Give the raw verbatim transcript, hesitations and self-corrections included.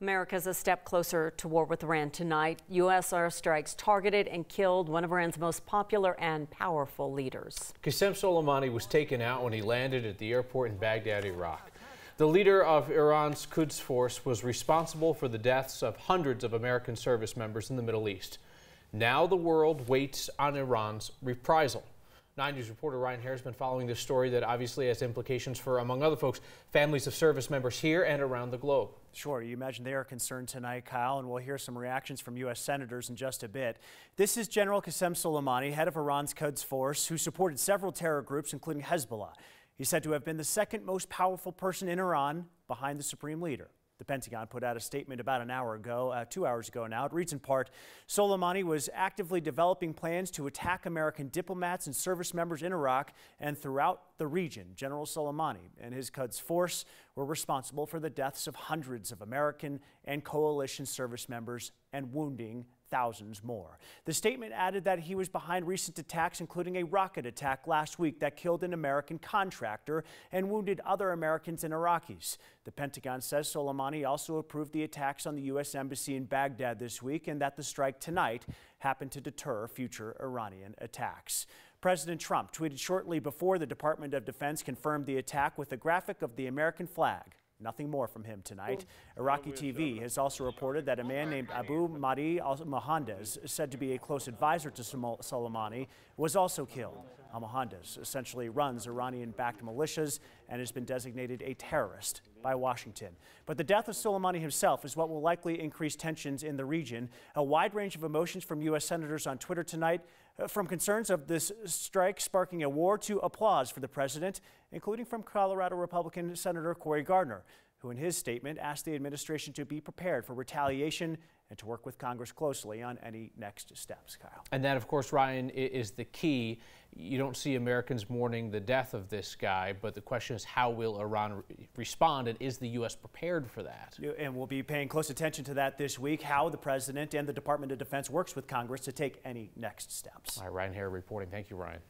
America's a step closer to war with Iran tonight. U S airstrikes targeted and killed one of Iran's most popular and powerful leaders. Qasem Soleimani was taken out when he landed at the airport in Baghdad, Iraq. The leader of Iran's Quds Force was responsible for the deaths of hundreds of American service members in the Middle East. Now the world waits on Iran's reprisal. nine news reporter Ryan Hare has been following this story that obviously has implications for, among other folks, families of service members here and around the globe. Sure, you imagine they are concerned tonight, Kyle, and we'll hear some reactions from U S senators in just a bit. This is General Qasem Soleimani, head of Iran's Quds Force, who supported several terror groups, including Hezbollah. He's said to have been the second most powerful person in Iran behind the Supreme Leader. The Pentagon put out a statement about an hour ago, uh, two hours ago now. It reads in part, Soleimani was actively developing plans to attack American diplomats and service members in Iraq and throughout the region. General Soleimani and his Quds Force were responsible for the deaths of hundreds of American and coalition service members and wounding thousands more. The statement added that he was behind recent attacks, including a rocket attack last week that killed an American contractor and wounded other Americans and Iraqis. The Pentagon says Soleimani also approved the attacks on the U S embassy in Baghdad this week and that the strike tonight happened to deter future Iranian attacks. President Trump tweeted shortly before the Department of Defense confirmed the attack with a graphic of the American flag. Nothing more from him tonight. Iraqi T V has also reported that a man named Abu Mari al-Mohandes, said to be a close advisor to Soleimani, was also killed. Al-Mohandes essentially runs Iranian-backed militias and has been designated a terrorist by Washington. But the death of Soleimani himself is what will likely increase tensions in the region. A wide range of emotions from U S senators on Twitter tonight, from concerns of this strike sparking a war to applause for the president, including from Colorado Republican Senator Cory Gardner, who in his statement asked the administration to be prepared for retaliation and to work with Congress closely on any next steps, Kyle. And that, of course, Ryan, is the key. You don't see Americans mourning the death of this guy, but the question is how will Iran re respond, and is the U S prepared for that? And we'll be paying close attention to that this week, how the president and the Department of Defense works with Congress to take any next steps. All right, Ryan Hare reporting. Thank you, Ryan.